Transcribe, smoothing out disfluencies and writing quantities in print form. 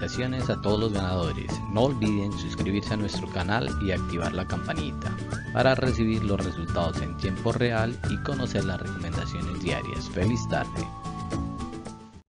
felicitaciones a todos los ganadores. No olviden suscribirse a nuestro canal y activar la campanita para recibir los resultados en tiempo real y conocer las recomendaciones diarias. ¡Feliz tarde!